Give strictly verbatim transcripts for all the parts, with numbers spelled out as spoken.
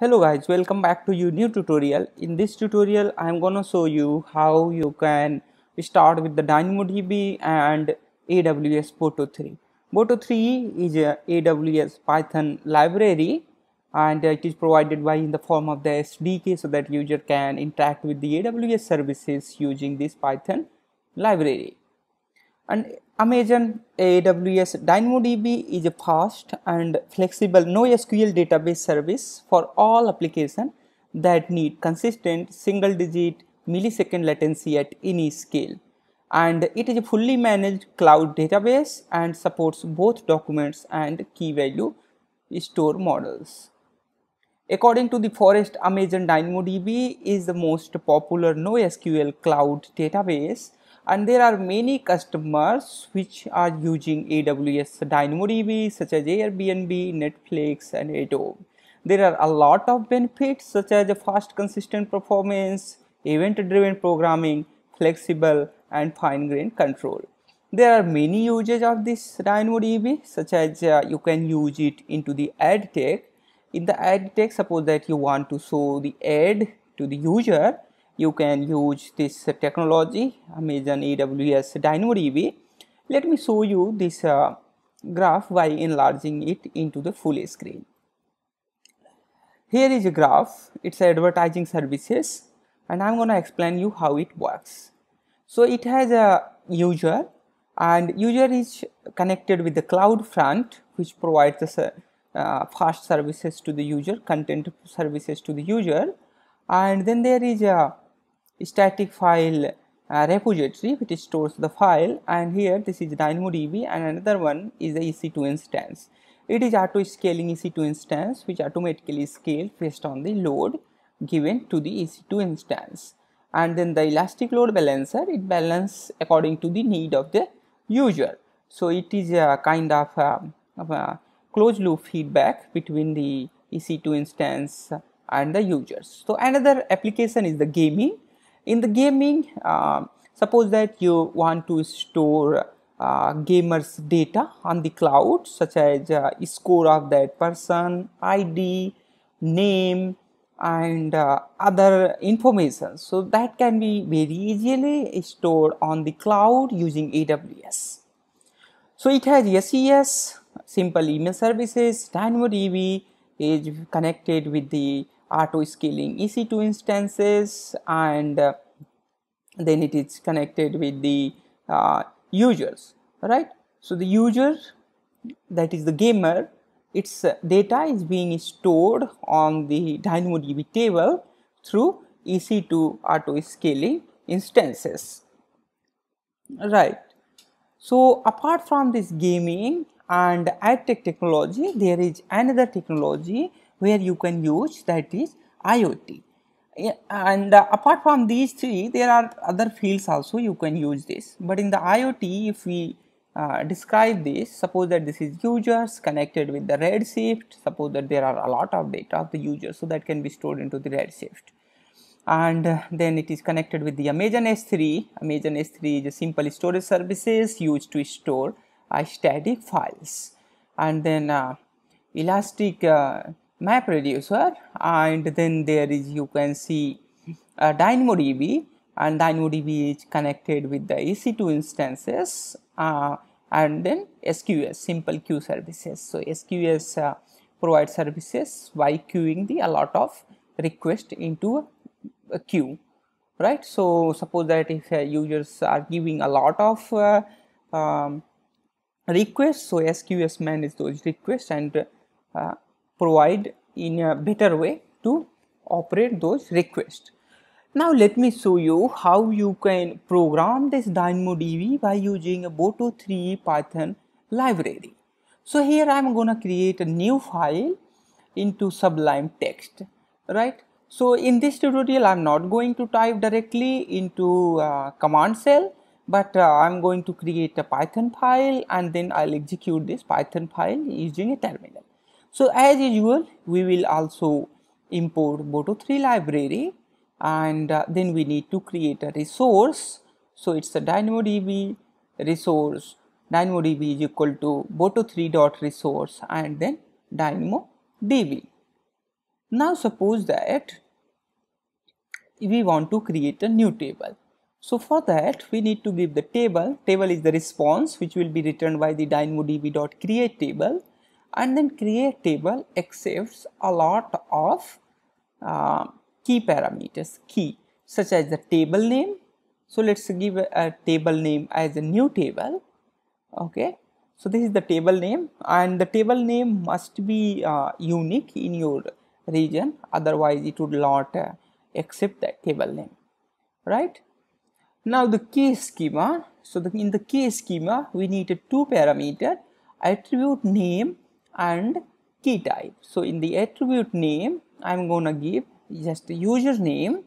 Hello guys, welcome back to your new tutorial. In this tutorial I am gonna show you how you can start with the DynamoDB and A W S Boto three. Boto three is a A W S Python library and it is provided by in the form of the S D K, so that user can interact with the A W S services using this Python library. And Amazon A W S DynamoDB is a fast and flexible NoSQL database service for all applications that need consistent single-digit millisecond latency at any scale. And it is a fully managed cloud database and supports both documents and key-value store models. According to the Forrester, Amazon DynamoDB is the most popular NoSQL cloud database. And there are many customers which are using A W S DynamoDB, such as Airbnb, Netflix and Adobe. There are a lot of benefits such as a fast consistent performance, event-driven programming, flexible and fine-grained control. There are many uses of this DynamoDB, such as uh, you can use it into the ad tech. In the ad tech, suppose that you want to show the ad to the user, you can use this uh, technology Amazon A W S DynamoDB. Let me show you this uh, graph by enlarging it into the full screen. Here is a graph, it's advertising services, and I'm gonna explain you how it works. So it has a user, and user is connected with the CloudFront, which provides the uh, fast services to the user, content services to the user. And then there is a static file uh, repository which stores the file, and here this is DynamoDB and another one is the E C two instance. It is auto scaling E C two instance which automatically scales based on the load given to the E C two instance. And then the elastic load balancer, it balances according to the need of the user. So it is a kind of a, of a closed loop feedback between the E C two instance and the users. So another application is the gaming. In the gaming, uh, suppose that you want to store uh, gamers data on the cloud, such as uh, score of that person, I D, name and uh, other information. So that can be very easily stored on the cloud using A W S. So it has S E S, simple email services. DynamoDB is connected with the auto scaling E C two instances, and uh, then it is connected with the uh, users, right? So the user, that is the gamer, its uh, data is being stored on the DynamoDB table through E C two auto scaling instances, right? So apart from this gaming and ad tech technology, there is another technology where you can use, that is IoT. And uh, apart from these three, there are other fields also you can use this. But in the IoT, if we uh, describe this, suppose that this is users connected with the Redshift. Suppose that there are a lot of data of the users, so that can be stored into the Redshift. And uh, then it is connected with the Amazon S three. Amazon S three is a simple storage services used to store uh, static files. And then uh, elastic uh, MapReducer, and then there is, you can see uh, DynamoDB, and DynamoDB is connected with the E C two instances, uh, and then S Q S, simple queue services. So S Q S uh, provides services by queuing the a lot of requests into a queue, right? So suppose that if uh, users are giving a lot of uh, um, requests, so S Q S manages those requests and uh, provide in a better way to operate those requests. Now let me show you how you can program this DynamoDB by using a Boto three Python library. So here I am gonna create a new file into Sublime Text, right? So in this tutorial I am not going to type directly into uh, command cell, but uh, I am going to create a Python file and then I will execute this Python file using a terminal. So as usual, we will also import Boto three library, and uh, then we need to create a resource. So it's a DynamoDB resource. DynamoDB is equal to Boto three dot resource and then DynamoDB, Now suppose that we want to create a new table. So for that we need to give the table. Table is the response which will be returned by the dynamodb.createTable, and then create table accepts a lot of uh, key parameters, key such as the table name. So let's give a, a table name as a new table. Okay, so this is the table name, and the table name must be uh, unique in your region, otherwise it would not uh, accept that table name, right? Now the key schema. So the, in the key schema we need a two parameter, attribute name and key type. So in the attribute name I'm gonna give just a username,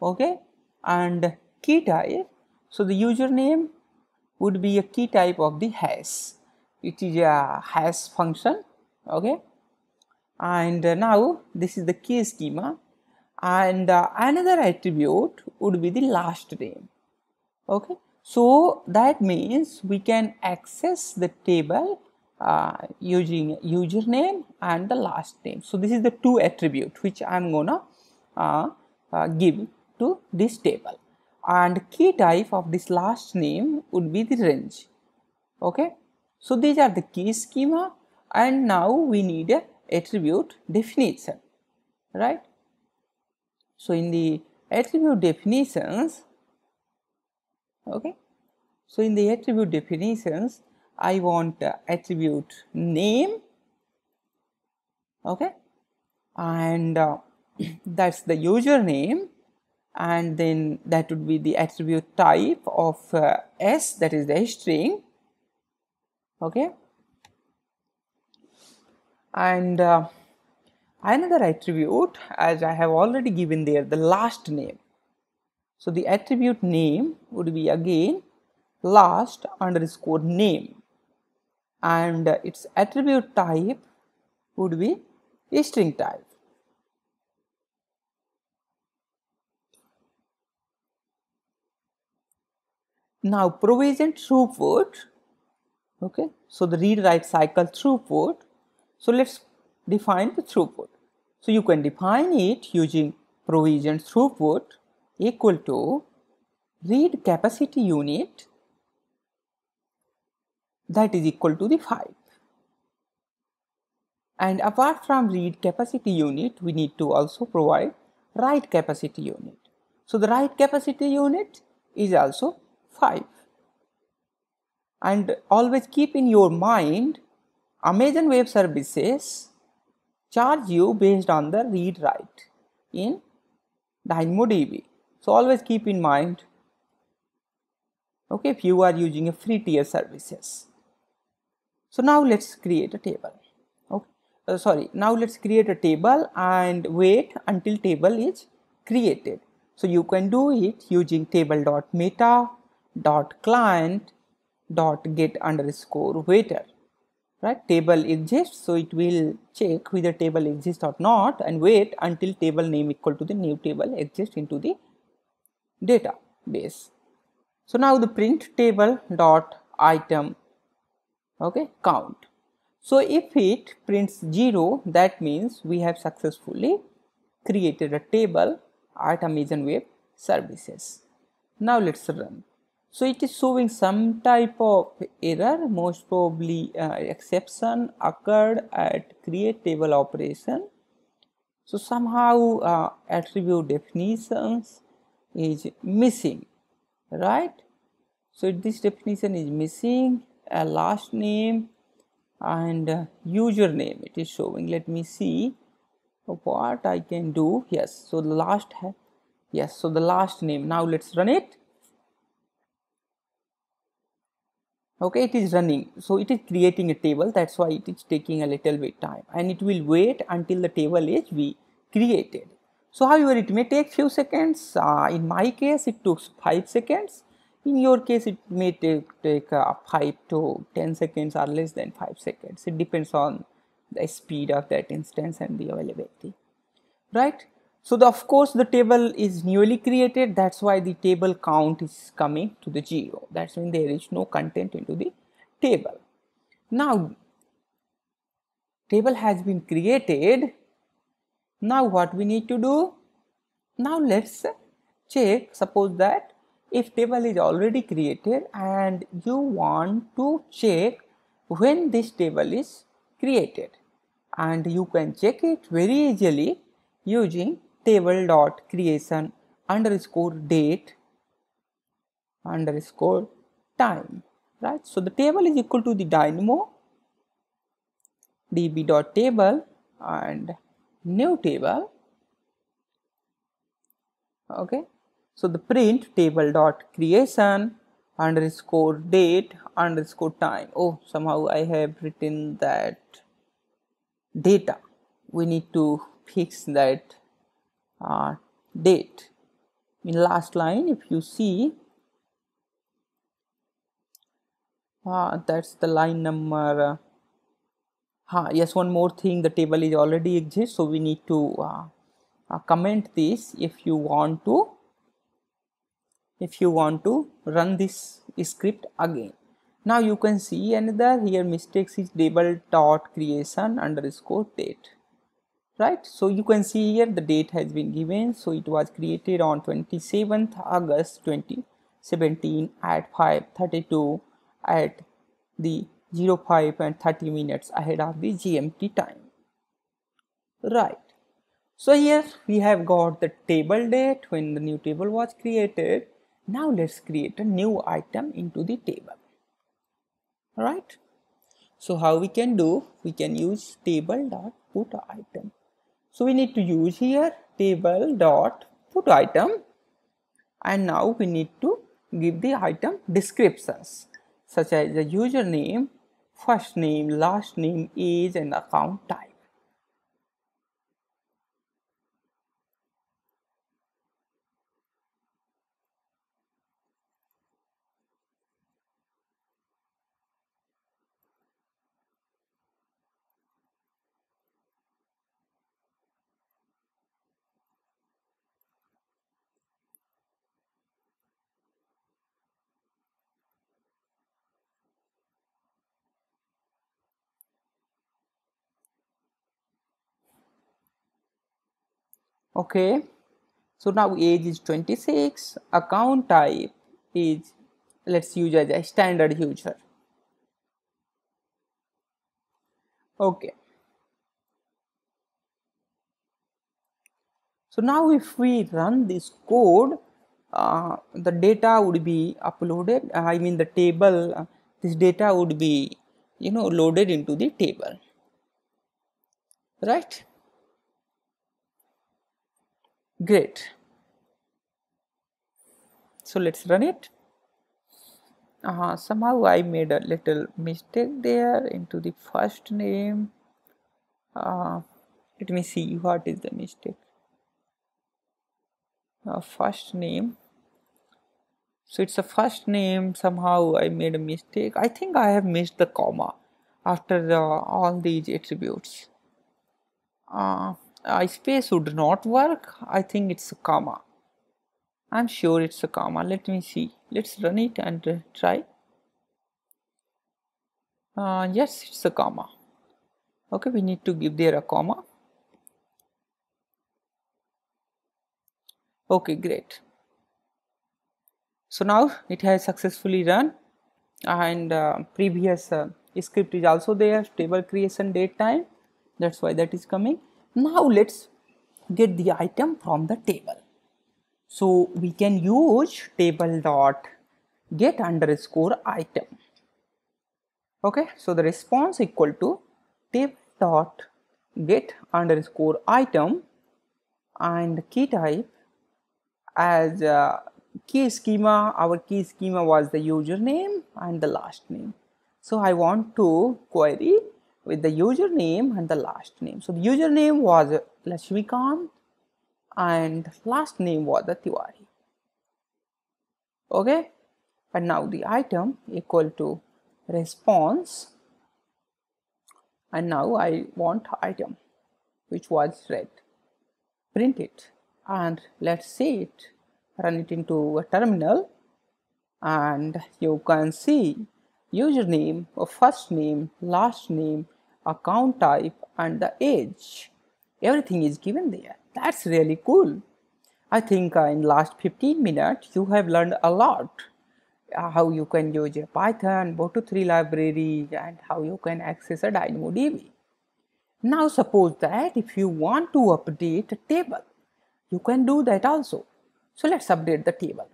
okay, and key type. So the username would be a key type of the hash. It is a hash function, okay. And uh, now this is the key schema, and uh, another attribute would be the last name, okay. So that means we can access the table uh, using username and the last name. So this is the two attribute which I'm gonna uh, uh, give to this table, and key type of this last name would be the range, okay. So these are the key schema, and now we need a attribute definition, right? So in the attribute definitions, okay, so in the attribute definitions I want uh, attribute name, okay, and uh, that's the username, and then that would be the attribute type of uh, S, that is the string, okay. And uh, another attribute, as I have already given there, the last name. So the attribute name would be again last underscore name, and uh, its attribute type would be a string type. Now provision throughput, okay, so the read write cycle throughput. So let's define the throughput. So you can define it using provision throughput equal to read capacity unit, that is equal to the five. And apart from read capacity unit, we need to also provide write capacity unit. So the write capacity unit is also five. And always keep in your mind, Amazon Web Services charge you based on the read write in DynamoDB. So always keep in mind, okay, if you are using a free tier services. So now let's create a table. Okay, uh, sorry, now let's create a table and wait until table is created. So you can do it using table.meta.client.get underscore waiter. Right, table exists, so it will check whether table exists or not and wait until table name equal to the new table exists into the database. So now the print table dot item, okay, count. So if it prints zero, that means we have successfully created a table at Amazon Web Services. Now let's run. So it is showing some type of error, most probably uh, exception occurred at create table operation. So somehow uh, attribute definitions is missing, right? So this definition is missing, a last name and uh, username it is showing. Let me see what I can do. Yes, so the last, yes, so the last name. Now let's run it. Okay, it is running, so it is creating a table, that's why it is taking a little bit time, and it will wait until the table is be created. So however it may take few seconds. Uh, in my case it took five seconds, in your case it may take, take uh, five to ten seconds or less than five seconds. It depends on the speed of that instance and the availability, right? So the, of course the table is newly created, that's why the table count is coming to the zero. That's when there is no content into the table. Now table has been created. Now what we need to do? Now let's check, suppose that if table is already created and you want to check when this table is created, and you can check it very easily using table.creation underscore date underscore time, right? So the table is equal to the DynamoDB.table and new table, okay. So the print table dot creation underscore date underscore time. Oh, somehow I have written that data. We need to fix that uh, date. In last line, if you see, uh, that's the line number. Uh, uh, yes, one more thing. The table is already exists, so we need to uh, uh, comment this if you want to. If you want to run this script again. Now you can see another here mistakes is table dot creation underscore date, right? So you can see here the date has been given. So it was created on twenty-seventh August twenty seventeen at five thirty-two at the zero five and thirty minutes ahead of the G M T time, right? So here we have got the table date when the new table was created. Now let's create a new item into the table, right? So how we can do, we can use table dot put item. So we need to use here table dot put item, and now we need to give the item descriptions such as the username, first name, last name, age, and account type. Okay, so now age is twenty-six, account type is, let's use as a standard user. Okay, so now if we run this code, uh, the data would be uploaded, uh, I mean the table, uh, this data would be, you know, loaded into the table, right? Great. So let's run it. Uh, somehow I made a little mistake there into the first name. Uh, let me see what is the mistake. Uh, first name. So it's a first name. Somehow I made a mistake. I think I have missed the comma after uh, all these attributes. Uh, Uh, space would not work. I think it's a comma. I'm sure it's a comma. Let me see. Let's run it and uh, try. Uh, yes, it's a comma. Okay, we need to give there a comma. Okay, great. So now it has successfully run, and uh, previous uh, script is also there. Table creation date time. That's why that is coming. Now let's get the item from the table. So we can use table dot get underscore item. Okay, so the response equal to table dot get underscore item, and key type as uh, key schema. Our key schema was the username and the last name. So I want to query with the username and the last name. So the username was Lakshmikant and last name was the Tiwari. Okay, and now the item equal to response, and now I want item which was red. Print it and let's see it. Run it into a terminal, and you can see username, first name, last name, account type, and the age. Everything is given there. That's really cool. I think uh, in last fifteen minutes you have learned a lot. Uh, how you can use a Python, Boto three library, and how you can access a DynamoDB. Now suppose that if you want to update a table, you can do that also. So let's update the table.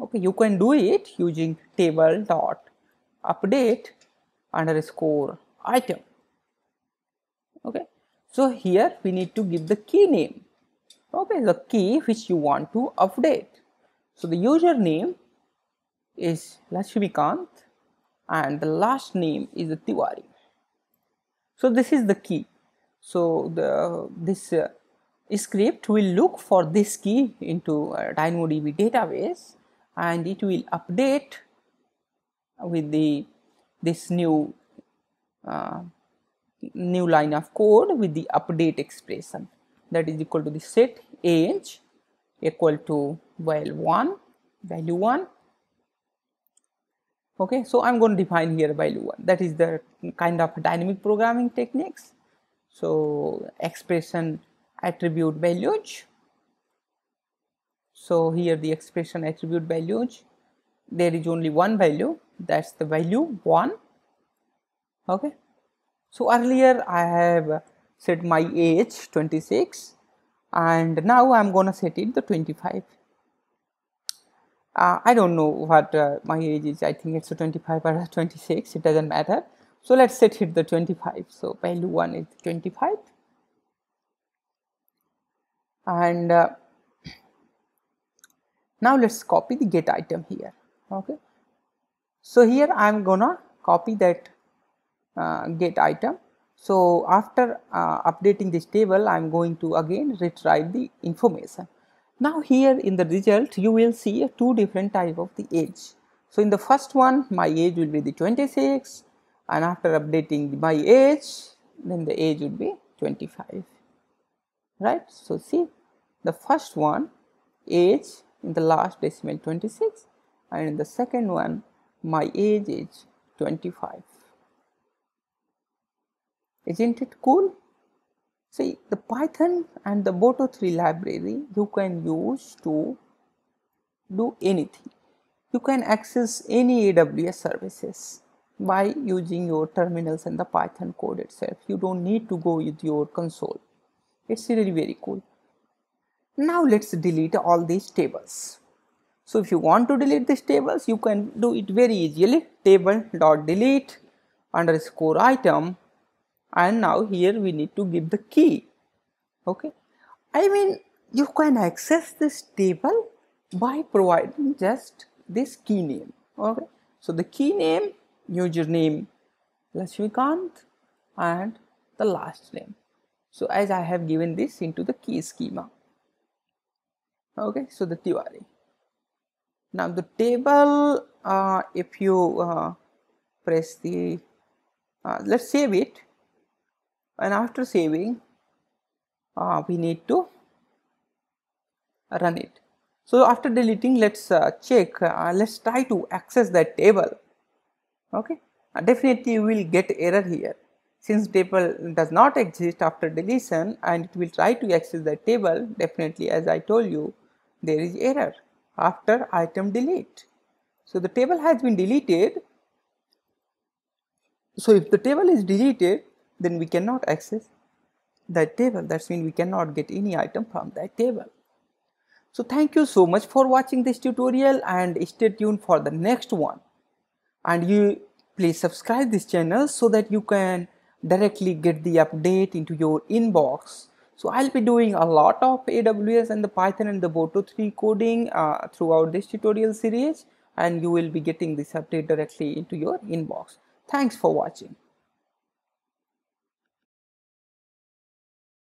Okay, you can do it using table dot update underscore item. Okay, so here we need to give the key name. Okay, the key which you want to update. So the username is Lakshmikant and the last name is the Tiwari. So this is the key. So the this uh, script will look for this key into uh, DynamoDB database, and it will update with the this new uh, new line of code with the update expression that is equal to the set age equal to val one value one. Okay, so I'm going to define here value one. That is the kind of dynamic programming techniques. So expression attribute values. So here the expression attribute values, there is only one value, that's the value one. Okay, so earlier I have set my age twenty-six, and now I'm gonna set it the twenty-five. Uh, I don't know what uh, my age is. I think it's a twenty-five or a twenty-six. It doesn't matter. So let's set it the twenty-five. So value one is twenty-five, and uh, now let's copy the get item here. Okay. So here I'm gonna copy that uh, get item. So after uh, updating this table, I'm going to again retrieve the information. Now here in the result, you will see two different type of the age. So in the first one, my age will be the twenty-six, and after updating my age, then the age would be twenty-five, right? So see, the first one, age in the last decimal twenty-six, and in the second one, my age is twenty-five. Isn't it cool? See, the Python and the Boto three library you can use to do anything. You can access any A W S services by using your terminals and the Python code itself. You don't need to go with your console. It's really very cool. Now let's delete all these tables. So if you want to delete these tables, you can do it very easily. Table.delete underscore item. And now here we need to give the key. Okay, I mean, you can access this table by providing just this key name. Okay, so the key name, username Lakshmikant, and the last name. So as I have given this into the key schema. Okay, so the Tiwari. Now the table, uh, if you uh, press the uh, let's save it. And after saving, uh, we need to run it. So after deleting, let's uh, check, uh, let's try to access that table. Okay, uh, definitely you will get error here, since table does not exist after deletion, and it will try to access that table. Definitely, as I told you, there is error after item delete. So the table has been deleted. So if the table is deleted, then we cannot access that table. That means we cannot get any item from that table. So thank you so much for watching this tutorial, and stay tuned for the next one. And you please subscribe this channel so that you can directly get the update into your inbox. So I'll be doing a lot of A W S and the Python and the Boto three coding uh, throughout this tutorial series, and you will be getting this update directly into your inbox. Thanks for watching.